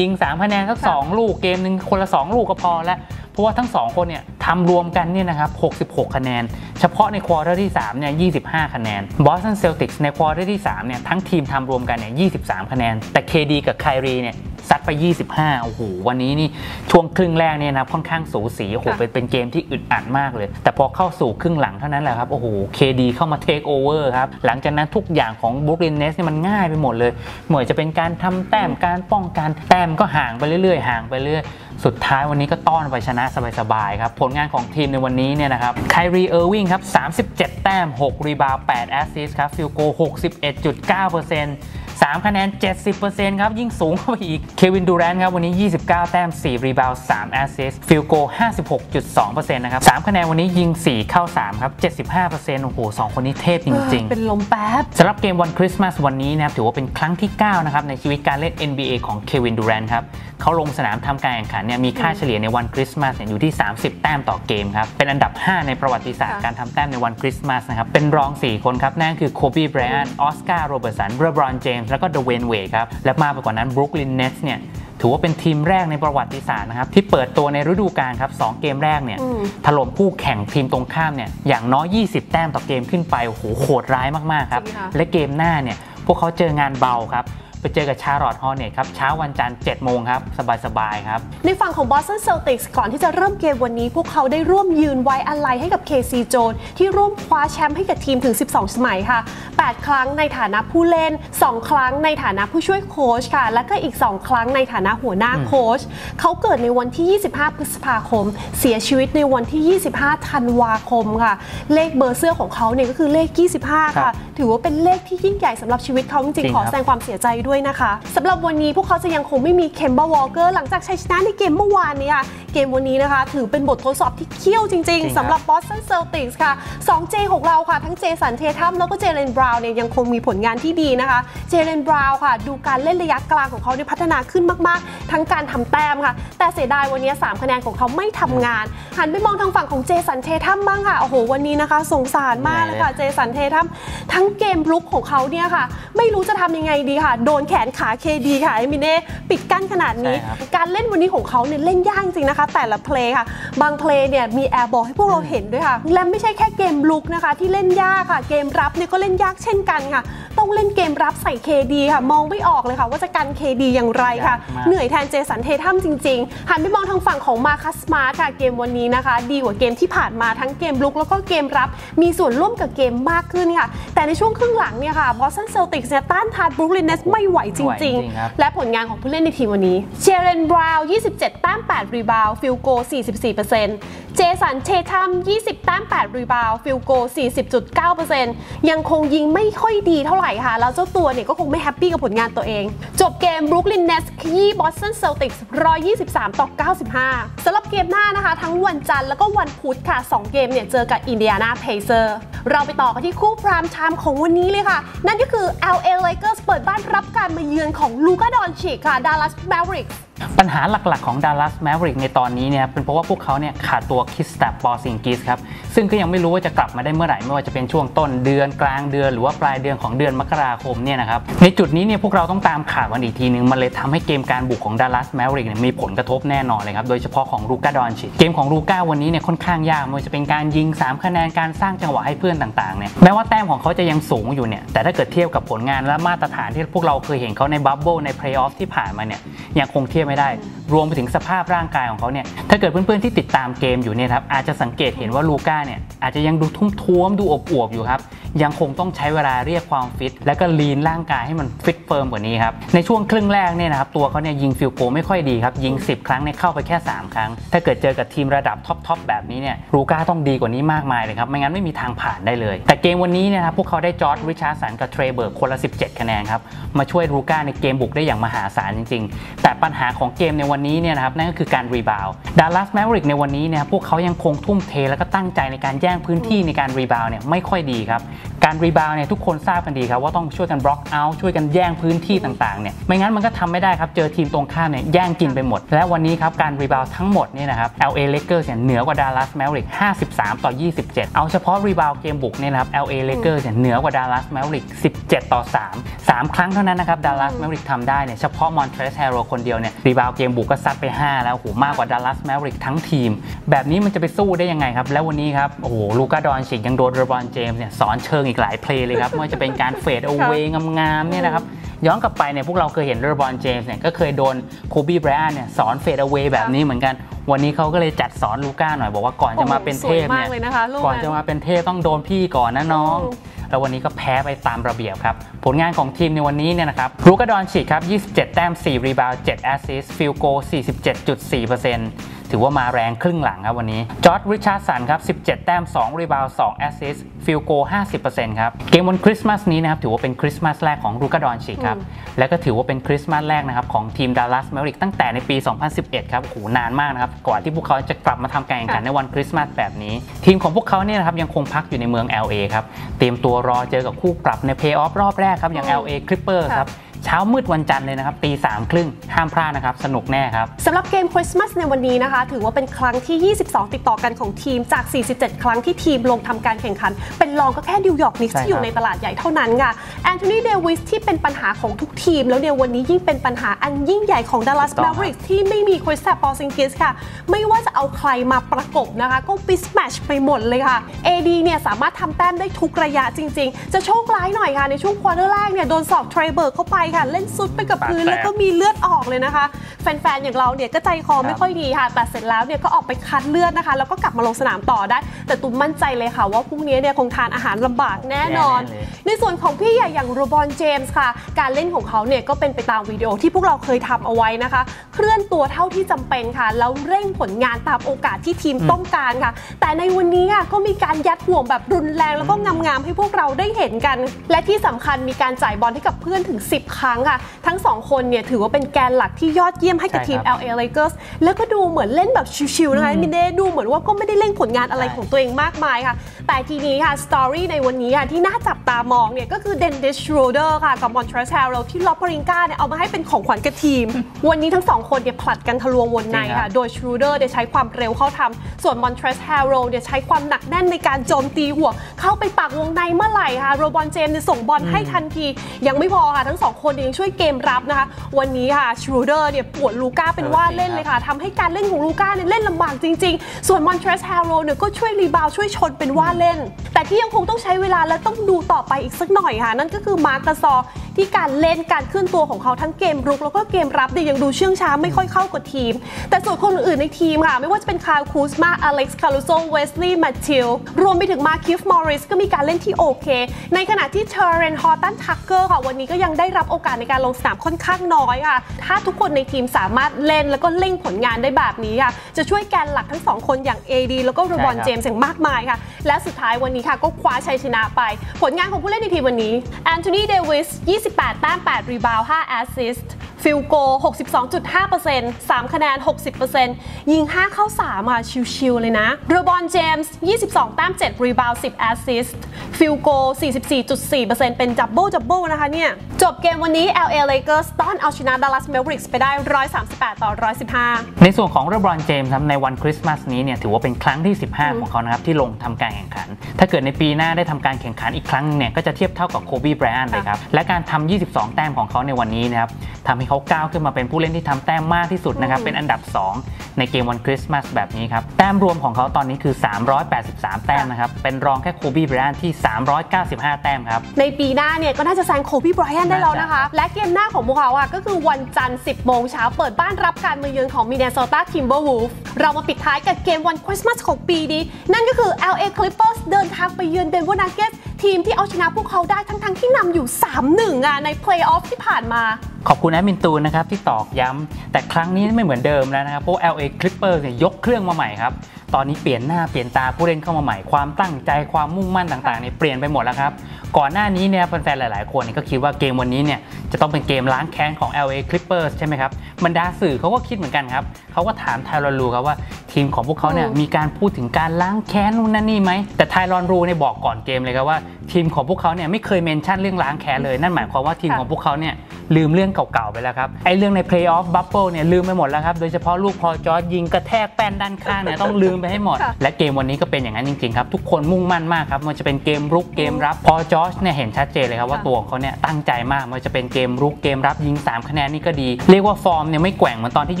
ยิงสามคะแนนสักสองลูกเกมหนึ่งคนละสองลูกก็พอแล้วเพราะว่าทั้งสองคนเนี่ยทำรวมกันเนี่ยนะครับหกสิบหกคะแนนเฉพาะในควอเตอร์ที่สามเนี่ยยี่สิบห้าคะแนน Boston Celtics ในควอเตอร์ที่สามเนี่ยทั้งทีมทำรวมกันเนี่ยยี่สิบสามคะแนนแต่ เค ดี กับ Kyrie เนี่ยซัดไปยี่สิบห้าโอ้โหวันนี้นี่ช่วงครึ่งแรกเนี่ยนะค่อนข้างสูสีโอ้โหเป็นเกมที่อึดอัดมากเลยแต่พอเข้าสู่ครึ่งหลังเท่านั้นแหละครับโอ้โห เค ดี เข้ามาเทคโอเวอร์ครับหลังจากนั้นทุกอย่างของ Brooklyn Nets เนี่ยมันง่ายไปหมดเลยเหมือนจะเป็นการทำแต้มการป้องกันแต้มก็ห่างไปเรื่อยๆห่างไปเรื่อยสุดท้ายวันนี้ก็ต้อนไปชนะสบายๆครับผลงานของทีมในวันนี้เนี่ยนะครับ Kyrie Irving ครับสามสิบเจ็ดแต้มหกรีบาวด์แปดแอสซิสต์ครับฟิลโก หกสิบเอ็ดจุดเก้าเปอร์เซ็นต์สามคะแนน เจ็ดสิบเปอร์เซ็นต์ ครับยิ่งสูงเข้าไปอีกเควินดูแรนต์ครับวันนี้ยี่สิบเก้าแต้มสี่รีบาวด์สามแอสซิสต์ฟิลโก ห้าสิบหกจุดสองเปอร์เซ็นต์ นะครับสามคะแนนวันนี้ยิงสี่เข้าสามครับ เจ็ดสิบห้าเปอร์เซ็นต์ โอ้โหสองคนนี้เทพจริงๆเป็นลมแป๊บสำหรับเกมวันคริสต์มาสวันนี้นะครับถือว่าเป็นครั้งที่เก้านะครับในชีวิตการเล่น เอ็น บี เอ ของเควินดูแรนต์ครับเขาลงสนามทำการแข่งขันเนี่ยมีค่าเฉลี่ยในวันคริสต์มาสอยู่ที่สามสิบแต้มต่อเกมครับเป็นอันดับห้าในประวัติศาสตร์การทำแต้มในวันคริสต์มาสนะครับเป็นรองสี่คนครับนั่นคือโคบี ไบรอันต์ ออสการ์ โรเบิร์ตสัน เลบรอนเจมส์แล้วก็เดเวนเวดครับและมากไปกว่านั้น Brooklyn Nets เนี่ยถือว่าเป็นทีมแรกในประวัติศาสตร์นะครับที่เปิดตัวในฤดูกาลครับสองเกมแรกเนี่ยถล่มคู่แข่งทีมตรงข้ามเนี่ยอย่างน้อยยี่สิบแต้มต่อเกมขึ้นไปโอ้โหโหดร้ายมากๆครับและเกมหน้าเนี่ยพวกเขาเจองานเบาครับไปเจอกับชาร์ลอตต์ฮอร์เนตครับเช้าวันจันทร์เจ็ดโมงครับสบายๆครับในฝั่งของ Boston Celtics ก่อนที่จะเริ่มเกมวันนี้พวกเขาได้ร่วมยืนไว้อาลัยให้กับ เค ซี โจนส์ที่ร่วมคว้าแชมป์ให้กับทีมถึงสิบสองสมัยค่ะแปดครั้งในฐานะผู้เล่นสองครั้งในฐานะผู้ช่วยโค้ชค่ะและก็อีกสองครั้งในฐานะหัวหน้าโค้ชเขาเกิดในวันที่ยี่สิบห้าพฤษภาคมเสียชีวิตในวันที่ยี่สิบห้าธันวาคมค่ะเลขเบอร์เสื้อของเขาเนี่ยก็คือเลขยี่สิบห้าค่ะถือว่าเป็นเลขที่ยิ่งใหญ่สำหรับชีวิตเขาจริงๆขอแสดงความเสียใจด้วยนะคะสำหรับวันนี้พวกเขาจะยังคงไม่มีเคมบาวอลเกอร์หลังจากชัยชนะในเกมเมื่อวานนี้ค่ะเกมวันนี้นะคะถือเป็นบททดสอบที่เขี้ยวจริงๆสำหรับ Boston Celtics ค่ะ ทู เจ ของเราค่ะทั้งเจสันเททัมแล้วก็เจเลนบราวน์เนี่ยยังคงมีผลงานที่ดีนะคะเจเลนบราวน์ค่ะดูการเล่นระยะกลางของเขาได้พัฒนาขึ้นมากๆทั้งการทำแต้มค่ะแต่เสียดายวันนี้สามคะแนนของเขาไม่ทำงานหันไปมองทางฝั่งของเจสันเททัมบ้างค่ะโอ้โหวันนี้นะคะสงสารมากเลยค่ะเจสันเททัมทั้งเกมรุกของเขาเนี่ยค่ะไม่รู้จะทำยังไงดีค่ะโดนแขนขา เค ดี ค่ะไอ้มิเน่ปิดกั้นขนาดนี้การเล่นวันนี้ของเขาเนี่ยเล่นยากจริงนะคะแต่ละเพลย์ค่ะบางเพลย์เนี่ยมีแอร์บอลให้พวกเราเห็นด้วยค่ะและไม่ใช่แค่เกมลุกนะคะที่เล่นยากค่ะเกมรับเนี่ยก็เล่นยากเช่นกันค่ะต้องเล่นเกมรับใส่ เค ดี ค่ะมองไม่ออกเลยค่ะว่าจะกัน เค ดี อย่างไรค่ะเหนื่อยแทนเจสันเททัมจริงๆหันไปมองทางฝั่งของมาคัสมาร์ทค่ะเกมวันนี้นะคะดีกว่าเกมที่ผ่านมาทั้งเกมลุกแล้วก็เกมรับมีส่วนร่วมกับเกมมากขึ้นค่ะแต่ในช่วงครึ่งหลังเนี่ยค่ะบอสตันเซลติกส์ต้านทานบรูคลินเนสไม่ไหวจริงๆและผลงานของผู้เล่นในทีมวันนี้เจเลนบราวน์ยี่สิบเจ็ดแต้มแปดรีบาวด์ฟิลโก สี่สิบสี่เปอร์เซ็นต์ เจสัน เชทัม ยี่สิบ แต้ม แปด รีบาวด์ ฟิลโก สี่สิบจุดเก้าเปอร์เซ็นต์ ยังคงยิงไม่ค่อยดีเท่าไหร่ค่ะแล้วเจ้าตัวเนี่ยก็คงไม่แฮปปี้กับผลงานตัวเองจบเกม Brooklyn Nets ขยี้ Boston Celtics หนึ่งร้อยยี่สิบสามต่อเก้าสิบห้า สำหรับเกมหน้านะคะทั้งวันจันทร์แล้วก็วันพุธค่ะสองเกมเนี่ยเจอกับ Indiana Pacers เราไปต่อกันที่คู่พรามไทม์ของวันนี้เลยค่ะนั่นก็คือ แอล เอ Lakers เปิดบ้านรับการมาเยือนของลูก้าดอนชิกค่ะ Dallas Mavericksปัญหาหลักๆของ Dallas Mavericks ในตอนนี้เนี่ยเป็นเพราะว่าพวกเขาเนี่ยขาดตัว Kristaps Porzingis ครับซึ่งก็ยังไม่รู้ว่าจะกลับมาได้เมื่อไหร่ไม่ว่าจะเป็นช่วงต้นเดือนกลางเดือนหรือว่าปลายเดือนของเดือนมกราคมเนี่ยนะครับในจุดนี้เนี่ยพวกเราต้องตามข่าวกันอีกทีนึงมันเลยทำให้เกมการบุกของ Dallas Mavericks เนี่ยมีผลกระทบแน่นอนเลยครับโดยเฉพาะของลูก้าดอนชิเกมของลูก้าวันนี้เนี่ยค่อนข้างยากไม่ว่าจะเป็นการยิงสามคะแนนการสร้างจังหวะให้เพื่อนต่างๆเนี่ยแม้ว่าแต้มของเขาจะยังสูงอยู่เนี่ยแต่ถ้าเกิดเทียบกับผลงานและมาตรฐานที่พวกเราเคยเห็นเขาในบับเบิ้ลในเพลย์ออฟที่ผ่านมาเนี่ยยังคงเทียบไม่ได้รวมไปถึงสภาพร่างกายของเขาเนี่ยถ้าเกิดเพื่อนๆที่ติดตามเกมอยู่เนี่ยครับอาจจะสังเกตเห็นว่าลูก้าเนี่ยอาจจะยังดูทุ่มท้วมดูอบอวบอยู่ครับยังคงต้องใช้เวลาเรียกความฟิตและก็ลีนร่างกายให้มันฟิตเฟิร์มกว่านี้ครับในช่วงครึ่งแรกเนี่ยนะครับตัวเขาเนี่ยยิงฟิลโกไม่ค่อยดีครับยิงสิบครั้งเนี่ยเข้าไปแค่สามครั้งถ้าเกิดเจอกับทีมระดับท็อปๆแบบนี้เนี่ยลูก้าต้องดีกว่านี้มากมายเลยครับไม่งั้นไม่มีทางผ่านได้เลยแต่เกมวันนี้เนี่ยครับพวกเขาได้จอร์จริชาร์ดสันกับเทรเบิร์กคนละสิบเจ็ดคะแนนครับมาช่วยลูก้าในเกมบุกได้อย่างมหาศาลจริงๆแต่ปัญหาของเกมในวันนี้เนี่ยนะครับนั่นก็คือการรีบาวด์ดัลลัสแมเวริกในวันนี้เนี่ยพวกเขายังคงทุ่มเทแล้วก็ตั้งใจในการแย่งพื้นที่ในการรีบาวด์เนี่ยไม่ค่อยดีครับการรีบาวด์เนี่ยทุกคนทราบกันดีครับว่าต้องช่วยกันบล็อกเอาช่วยกันแย่งพื้นที่ต่างๆเนี่ยไม่งั้นมันก็ทำไม่ได้ครับเจอทีมตรงข้ามเนี่ยแย่งกินไปหมดและวันนี้ครับการรีบาวด์ทั้งหมดเนี่ยนะครับ แอล เอ Lakers เนี่ยเหนือกว่า Dallas Mavericks ห้าสิบสามต่อยี่สิบเจ็ดเอาเฉพาะรีบาวด์เกมบุกเนี่ยนะครับ แอล เอ Lakers เนี่ยเหนือกว่า Dallas Mavericks สิบเจ็ดต่อสาม สามครั้งเท่านั้นนะครับ Dallas Mavericks ทำได้เนี่ยเฉพาะ Montrezl Harrell คนเดียวเนี่ยรีบาวด์เกมบุกก็ซัดไปห้าแล้วโหมากกว่า Dallas Mavericks ทั้งทีมแบบนี้มันจะไปสู้ได้ยังไงครับแล้ววันนี้ครับโอ้โหลูก้าดอนชิกยังโดนเลบรอนเจมส์เนี่ยสอนเชิงอีกหลายเพลย์เลยครับไม่ว่าจะเป็นการเฟดเอาเวงามๆเนี่ยนะครับย้อนกลับไปเนี่ยพวกเราเคยเห็นเลบรอนเจมส์เนี่ยก็เคยโดนโคบีไบรอันเนี่ยสอนเฟดเอาเวแบบนี้เหมือนกันวันนี้เขาก็เลยจัดสอนลูก้าหน่อยบอกว่าก่อนจะมาเป็นเทพเนี่ยก่อนจะมาเป็นเทพต้องโดนพี่ก่อนนะน้องแล้ววันนี้ก็แพ้ไปตามระเบียบครับผลงานของทีมในวันนี้เนี่ยนะครับลูก้าดอนชิกครับยี่สิบเจ็ดแต้มสี่รีบาวด์เจ็ดแอสซิสต์ฟิลโก สี่สิบเจ็ดจุดสี่เปอร์เซ็นต์ถือว่ามาแรงครึ่งหลังครับวันนี้จอร์จริชาร์ดสันครับสิบเจ็ดแต้มสองรีบาวด์สองแอสซิสต์ฟิลโก ห้าสิบเปอร์เซ็นต์ ครับเกมวันคริสต์มาสนี้นะครับถือว่าเป็นคริสต์มาสแรกของลูก้าดอนชิกครับและก็ถือว่าเป็นคริสต์มาสแรกนะครับของทีมดัลลัสแมเวริกตั้งแต่ในปีสองพันสิบเอ็ดครับโอ้โหนานมากนะครับก่อนที่พวกเขาจะกลับมาทำการแข่งขันในวันคริสต์มาสแบบนี้ทีมของพวกเขาเนี่ยนะครับยังคงพักอยู่ในเมือง แอล เอ ครับเตรียมตัวรอเจอกับคู่ปรับในเพลย์ออฟรอบแรกครับอย่าง แอล เอ Clippers ครับเช้ามืดวันจันทร์เลยนะครับตีสามครึ่งห้ามพลาดนะครับสนุกแน่ครับสำหรับเกมคริสต์มาสในวันนี้นะคะถือว่าเป็นครั้งที่ยี่สิบสองติดต่อกันของทีมจากสี่สิบเจ็ดครั้งที่ทีมลงทำการแข่งขันเป็นรองก็แค่นิวยอร์กนิกส์ที่อยู่ในตลาดใหญ่เท่านั้นค่ะแอนโทนีเดวิสที่เป็นปัญหาของทุกทีมแล้วเนี่ยวันนี้ยิ่งเป็นปัญหาอันยิ่งใหญ่ของดัลลัสแมเวริกส์ที่ไม่มีคริสตัป ปอร์ซิงกิสค่ะไม่ว่าจะเอาใครมาประกบนะคะก็มิสแมชไปหมดเลยค่ะ เอ ดี เนี่ยสามารถทำแต้มได้ทุกระยะจริงๆจะโชคร้ายหน่อยค่ะในช่วงควอเตอร์แรกเนี่ยโดนศอกเทรเบิร์กเข้าไปเล่นซุดไปกับพื้นแล้วก็มีเลือดออกเลยนะคะแฟนๆอย่างเราเนี่ยก็ใจคอไม่ค่อยดีค่ะแต่เสร็จแล้วเนี่ยก็ออกไปคัดเลือดนะคะแล้วก็กลับมาลงสนามต่อได้แต่ตุ้มมั่นใจเลยค่ะว่าพรุ่งนี้เนี่ยคงทานอาหารลำบากแน่นอนในส่วนของพี่ใหญ่อย่างเลบรอนเจมส์ค่ะการเล่นของเขาเนี่ยก็เป็นไปตามวิดีโอที่พวกเราเคยทำเอาไว้นะคะเคลื่อนตัวเท่าที่จำเป็นค่ะแล้วเร่งผลงานตามโอกาสที่ทีมต้องการค่ะแต่ในวันนี้ก็มีการยัดห่วงแบบรุนแรงแล้วก็งามๆให้พวกเราได้เห็นกันและที่สำคัญมีการจ่ายบอลให้กับเพื่อนถึงสิบครั้งค่ะทั้งสองคนเนี่ยถือว่าเป็นแกนหลักที่ยอดเยี่ยมให้กับทีม แอล เอ Lakers แล้วก็ดูเหมือนเล่นแบบชิวๆนะคะมิเน่ดูเหมือนว่าก็ไม่ได้เล่นผลงานอะไรของตัวเองมากมายค่ะแต่ทีนี้ค่ะสตอรี่ในวันนี้ค่ะที่น่าจับตามองเนี่ยก็คือเดนนิส โรเดอร์ค่ะกับมอนทรีส แฮร์เรลที่ล็อบปริงก้าเนี่ยเอามาให้เป็นของขวัญกับทีมวันนี้ทั้งสองคนเนี่ยผลัดกันทะลวงวนในค่ะโดยโรเดอร์เนี่ยใช้ความเร็วเข้าทำส่วนมอนทรีส แฮร์เรลเนี่ยใช้ความหนักแน่นในการโจมตีหัวเข้าไปปักวงในเมื่อไหร่ค่ะเลบรอน เจมส์เนี่ยส่งบอลให้ทันทียังไม่พอค่ะทั้งสองคนยังช่วยเกมรับนะคะวันนี้ค่ะชูเดอร์เนี่ยปวดลูก้าเป็นว่าเล่นเลยค่ะทำให้การเล่นของลูก้าเนี่ยเล่นลำบากจริงๆส่วนมอนทรีส แฮร์เรลเนี่ยก็ช่วยรีบาวช่วยชนเป็นว่าเล่นแต่ที่ยังคงต้องใช้เวลาและต้องดูต่อไปอีกสักหน่อยค่ะนั่นก็คือมาร์กัสซอ ที่การเล่นการขึ้นตัวของเขาทั้งเกมรุกแล้วก็เกมรับเนี่ยยังดูเชื่องช้าไม่ค่อยเข้ากับทีมแต่ส่วนคนอื่นในทีมค่ะไม่ว่าจะเป็น Kyle Kuzma, Alex Caruso, Wesley Matthews รวมไปถึง Markieff Morris ก็มีการเล่นที่โอเคในขณะที่ Talen Horton-Tucker ค่ะวันนี้ก็ยังได้รับโอกาสในการลงสนามค่อนข้างน้อยค่ะถ้าทุกคนในทีมสามารถเล่นแล้วก็เล่งผลงานได้แบบนี้ค่ะจะช่วยแกนหลักทั้งสองคนอย่าง เอ ดี แล้วก็เลบรอนเจมส์อย่างมากมายค่ะและสุดท้ายวันนี้ค่ะก็คว้าชัยชนะไปผลงานของผู้เล่นในทีมวันนี้แอนโทนีเดวิสยี่สิบแปดแต้มแปดรีบาวด์ห้าแอสซิสต์ฟิลโก หกสิบสองจุดห้าเปอร์เซ็นต์ สามคะแนน หกสิบเปอร์เซ็นต์ ยิงห้าเข้าสามมาชิวๆเลยนะเลบรอนเจมส์ยี่สิบสองแต้มเจ็ดรีบาวด์สิบแอสซิสต์ฟิลโก สี่สิบสี่จุดสี่เปอร์เซ็นต์ เป็นดับเบิลดับเบิลนะคะเนี่ยจบเกมวันนี้ แอล เอ Lakers ต้อนเอาชนะ Dallas Mavericks ไปได้หนึ่งร้อยสามสิบแปดต่อหนึ่งร้อยสิบห้าในส่วนของเลบรอนเจมส์ครับในวันคริสต์มาสนี้เนี่ยถือว่าเป็นครั้งที่สิบห้าของเขานะครับที่ลงทำการแข่งขันถ้าเกิดในปีหน้าได้ทำการแข่งขันอีกครั้งเนี่ยก็จะเทียบเท่ากับโคบีไบรอันเลยครับและการทำยี่สิบสองแต้มของเขาในวันนี้นะครับทำให้เขาก้าวขึ้นมาเป็นผู้เล่นที่ทำแต้มมากที่สุดนะครับเป็นอันดับสองในเกมวันคริสต์มาสแบบนี้ครับแต้มรวมของเขาตอนนี้คือสามร้อยแปดสิบสามแต้มนะครับเป็นรองแค่โคบีไบรอันที่สามร้อยเก้าสิบห้าแต้มครับในปีหน้าเนี่ยก็น่าจะแซงโคบีไบรอันได้แล้วนะคะและเกมหน้าของพวกเขาอ่ะก็คือวันจันทร์ สิบโมงเช้าเปิดบ้านรับการมาเยือนของ Minnesota Timberwolves เรามาปิดท้ายกับเกมวันคริสต์มาสของปีนี้นั่นก็คือ แอล เอ Clippers เดินทางไปเยือน Denver Nuggets ทีมที่เอาชนะพวกเขาได้ทั้งๆที่นำอยู่ สามหนึ่ง อ่ะในเพลย์ออฟที่ผ่านมาขอบคุณแอดมินตูนนะครับที่ตอกย้ำแต่ครั้งนี้ไม่เหมือนเดิมแล้วนะครับเพราะ แอล เอ Clippers เนี่ยยกเครื่องมาใหม่ครับตอนนี้เปลี่ยนหน้าเปลี่ยนตาผู้เล่นเข้ามาใหม่ความตั้งใจความมุ่งมั่นต่างๆเนี่ยเปลี่ยนไปหมดแล้วครับก่อนหน้านี้เนี่ยแฟนๆหลายๆคนก็คิดว่าเกมวันนี้เนี่ยจะต้องเป็นเกมล้างแค้นของ แอล เอ Clippers ใช่ไหมครับบรรดาสื่อเขาก็คิดเหมือนกันครับเขาก็ถามไทรอนรูครับว่าทีมของพวกเขาเนี่ยมีการพูดถึงการล้างแค้นนู่นนั่นนี่ไหมแต่ไทรอนรูเนี่ยบอกก่อนเกมเลยครับว่าทีมของพวกเขาเนี่ยไม่เคยเมนชั่นเรื่องล้างแค้นเลยนั่นหมายความว่าทีมของพวกเขาเนี่ยลืมเรื่องเก่าๆไปแล้วครับไอ้เรื่องใน Playoff Bubble เนี่ยลืมไปหมดแล้วครับโดยเฉพาะลูกพอจอร์จยิงกระแทกแป้นด้านข้างเนี่ยต้องลืมไปให้หมดและเกมวันนี้ก็เป็นอย่างนั้นจริงๆครับทุกคนมุ่งมั่นมากครับมันจะเป็นเกมรุกเกมรับพอจอร์จเนี่ยเห็นชัดเจนเลยครับว่าตัวของเขาเนี่ยตั้งใจมากมันจะเป็นเกมรุกเกมรับยิงสามคะแนนนี่ก็ดีเรียกว่าฟอร์มเนี่ยไม่แกว่งเหมือนตอนที่อ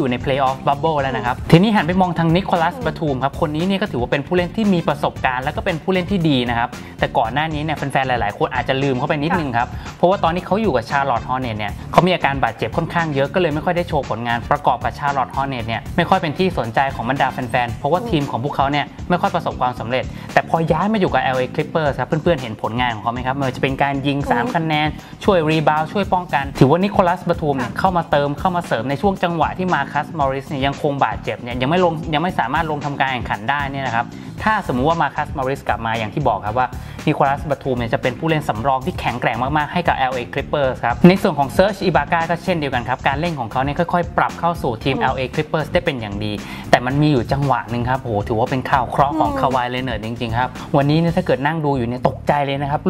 ยู่ใน Playoff Bubble แล้วนะครับทีนี้หันไปมองทางนิโคลัสบาทูมครับคนนี้เนี่ยก็ถือว่าเป็นผู้เล่นที่มีประสบการณ์และก็เป็นผู้เล่นที่ดีนะครับแต่ก่อนหน้านี้เนี่ยแฟนๆหลายๆคนอาจจะลืมเขาไปนิดนึงครับเพราะว่าตอนนี้เขาอยู่กับชาร์ลอตต์ฮอร์เน็ตเนี่ยเขามีอาการบาดเจ็บค่อนข้างเยอะก็เลยไม่ค่อยได้โชว์ผลงานประกอบกับชาร์ลอตต์ฮอร์เน็ตเนี่ยไม่ค่อยเป็นที่สนใจของบรรดาแฟนๆเพราะว่าทีมของพวกเขาเนี่ยไม่ค่อยประสบความสำเร็จแต่พอย้ายมาอยู่กับ แอล เอ Clippers ครับเพื่อนๆเห็นผลงานของเขาไหมครับไม่ว่าจะเป็นการยิงสามคะแนนช่วยรีบาวด์ช่วยป้องกันถือว่านิโคลัสบาทูมเนี่ยเข้ามาเติมเข้ามาเสริมในช่วงจังหวะที่มาร์คัสมอริสเนี่ยยังคงบาดเจ็บเนี่ยยังไม่ลงยังไม่สามารถลงทำการแข่งขันได้เนี่ยนะครับถ้าสมมุติว่ามาร์คัสมอริสกลับมาอย่างที่บอกครับว่านิโคลัสบาทูมเนี่ยจะเป็นผู้เล่นสำรองที่แข็งแกร่งมากๆให้กับ แอล เอ Clippers ครับในส่วนของเซิร์ชอิบาก้าก็เช่นเดียวกันครับการเล่นของเขาเนี่ยค่อยๆปรับเข้าสู่ทีม แอล เอ Clippers ได้เป็นอย่างดีแต่มันมีอยู่จังหวะหนึ่งครับโอ้โหถือว่าเป็นข่าวเคราะห์ของคาวายเลเนอร์จริงๆครับวันนี้เนี่ยถ้าเกิดนั่งดูอยู่เนี่ยตกใจเลยนะครั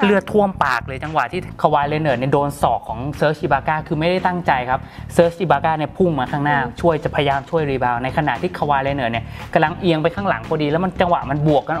บเลือดท่วมปากเลยจังหวะที่คาวายเลเนอร์เนี่ยโดนศอกของเซิร์ชอิบาก้าคือไม่ได้ตั้งใจครับเซิร์ชอิบาก้าเนี่ยพุ่งมาข้างหน้าช่วยจะพยายามช่วยรีบาวในขณะที่คาวายเลเนอร์เนี่ยกำลังเอียงไปข้างหลังพอดีแล้วมันจังหวะมันบวกกั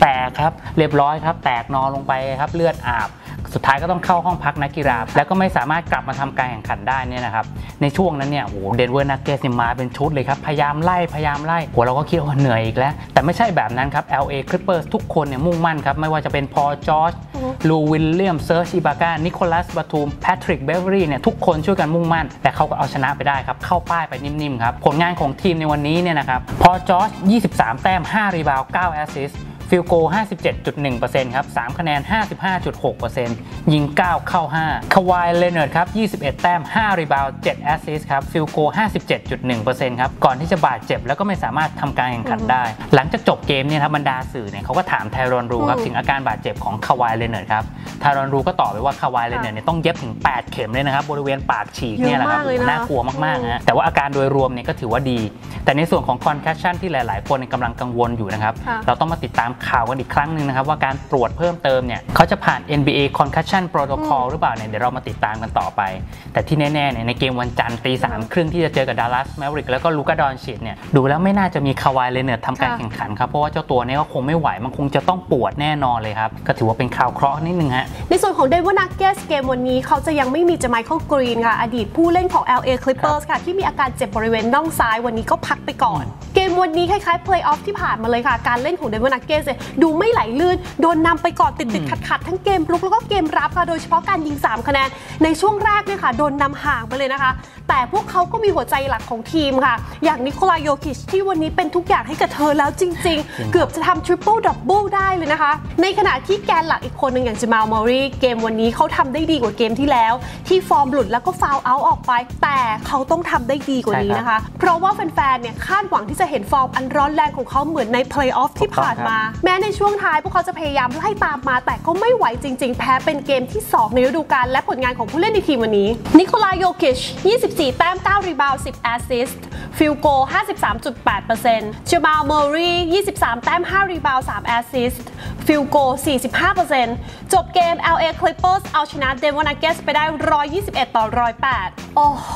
นแตกครับเรียบร้อยครับแตกนอนลงไปครับเลือดอาบสุดท้ายก็ต้องเข้าห้องพักนักกีฬาแล้วก็ไม่สามารถกลับมาทำการแข่งขันได้เนี่ยนะครับในช่วงนั้นเนี่ยโอ้โหเดนเวอร์นักเก็ตเนี่ยมาเป็นชุดเลยครับพยายามไล่พยายามไล่โหเราก็คิดว่าเหนื่อยอีกแล้วแต่ไม่ใช่แบบนั้นครับ แอล เอ Clippers ทุกคนเนี่ยมุ่งมั่นครับไม่ว่าจะเป็นพอจอร์จลูวิลเลียมเซิร์ชอิบาก้านิโคลัสบาทูมแพทริกเบเวอรี่เนี่ยทุกคนช่วยกันมุ่งมั่นแต่เขาก็เอาชนะไปได้ครับเข้าป้ายไปนิ่มๆครับผลงานของทีมในวันนี้เนี่ยนะครับพอจอร์จยี่สิบสามแต้มห้ารีบาวด์เก้าแอสซิสต์ฟิลโก ห้าสิบเจ็ดจุดหนึ่งเปอร์เซ็นต์ ครับสามคะแนน ห้าสิบห้าจุดหกเปอร์เซ็นต์ ยิงเก้าเข้าห้าคาวายเลเนอร์ดครับยี่สิบเอ็ดแต้มห้ารีบาวด์เจ็ดแอสซิสต์ครับฟิลโก ห้าสิบเจ็ดจุดหนึ่งเปอร์เซ็นต์ ครับก่อนที่จะบาดเจ็บแล้วก็ไม่สามารถทำการแข่งขันได้หลังจากจบเกมเนี่ยครับบรรดาสื่อเนี่ยเขาก็ถามไทรอนรูครับถึงอาการบาดเจ็บของคาวายเลเนอร์ดครับไทรอนรูก็ตอบไปว่าคาวายเลเนอร์ดเนี่ยต้องเย็บถึงแปดเข็มเลยนะครับบริเวณปากฉีกเนี่ยแหละครับน่ากลัวมากๆนะแต่ว่าอาการโดยรวมเนี่ยก็ถือว่าดีแต่ในส่วนของคอนแคชชั่นที่หลายๆคนกำลังกังวลอยู่นะครับเราต้องมาติดตามข่าวกันอีกครั้งหนึ่งนะครับว่าการตรวจเพิ่มเติมเนี่ยเขาจะผ่าน เอ็น บี เอ Concussion Protocol หรือเปล่าเนี่ยเดี๋ยวเรามาติดตามกันต่อไปแต่ที่แน่ๆเนี่ยในเกมวันจันทร์ตีสามครึ่งที่จะเจอกับ Dallas Mavericks แล้วก็ลูกาดอนชิตเนี่ยดูแล้วไม่น่าจะมีคาวายเลเนอร์ดทำการแข่งขันครับเพราะว่าเจ้าตัวนี้ก็คงไม่ไหวมันคงจะต้องปวดแน่นอนเลยครับก็ถือว่าเป็นข่าวเคราะห์นิดนึงฮะ ในส่วนของ Denver Nuggets เกมวันนี้เขาจะยังไม่มีเจไมเคิลกรีนค่ะอดีตผู้เล่นของ แอล เอ Clippers ค่ะที่มีอาการเจ็บบริเวณน่องซ้ายวันนี้ก็พักไปก่อนเกมวันนี้คล้ายๆ Playoff ที่ผ่านมาเลยค่ะการเล่นของ Denver Nuggets ดูไม่ไหลลื่นโดนนำไปก่อนติดๆขัดๆทั้งเกมรุกแล้วก็เกมรับค่ะโดยเฉพาะการยิงสามคะแนนในช่วงแรกเนี่ยค่ะโดนนำห่างไปเลยนะคะแต่พวกเขาก็มีหัวใจหลักของทีมค่ะอย่างนิโคลาโยคิชที่วันนี้เป็นทุกอย่างให้กับเธอแล้วจริงๆเกือบจะทำทริปเปิลดับเบิลได้เลยนะคะในขณะที่แกนหลักอีกคนหนึ่งอย่างจามาล มอรีเกมวันนี้เขาทำได้ดีกว่าเกมที่แล้วที่ฟอร์มหลุดแล้วก็ฟาวเอาออกไปแต่เขาต้องทำได้ดีกว่านี้นะคะเพราะว่าแฟนๆเนี่ยคาดหวังที่จะเห็นฟอร์มอันร้อนแรงของเขาเหมือนในเพลย์ออฟที่ผ่านมาแม้ในช่วงท้ายพวกเขาจะพยายามไล่ตามมาแต่ก็ไม่ไหวจริงๆแพ้เป็นเกมที่สองในฤดูกาลและผลงานของผู้เล่นในทีมวันนี้นิโคลาโยคิชยี่สิบสี่แต้มเก้ารีบาวด์สิบแอสซิสต์ฟิลโก ห้าสิบสามจุดแปดเปอร์เซ็นต์ จามาล มอรียี่สิบสามแต้มห้ารีบาวด์สามแอสซิสต์ฟิลโก สี่สิบห้าเปอร์เซ็นต์ จบเกม แอล เอ Clippers เอาชนะ Denver Nuggets ไปได้ หนึ่งร้อยยี่สิบเอ็ดต่อหนึ่งร้อยแปด โอ้โห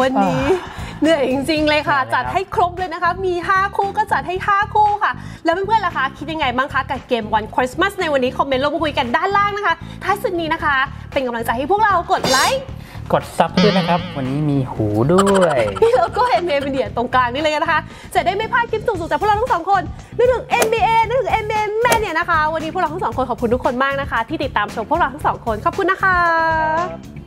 วันนี้เหนื่อยจริงๆเลยค่ะจัดให้ครบเลยนะคะมีห้าคู่ก็จัดให้ห้าคู่ค่ะแล้วเพื่อนๆล่ะคะคิดยังไงบ้างคะกับเกมวันคริสต์มาสในวันนี้คอมเมนต์ลงมาคุยกันด้านล่างนะคะท้ายสุดนี้นะคะเป็นกำลังใจให้พวกเรากดไลค์กดซับด้วยนะครับวันนี้มีหูด้วยพี่เราก็เห็น เอ็น บี เอ Mania ตรงกลางนี่เลยนะคะจะได้ไม่พลาดคลิปสุดๆจากพวกเราทั้งสองคนนึกถึง เอ็น บี เอ นึกถึง เอ็น บี เอ Mania นะคะวันนี้พวกเราทั้งสองคนขอบคุณทุกคนมากนะคะที่ติดตามชมพวกเราทั้งสองคนขอบคุณนะคะ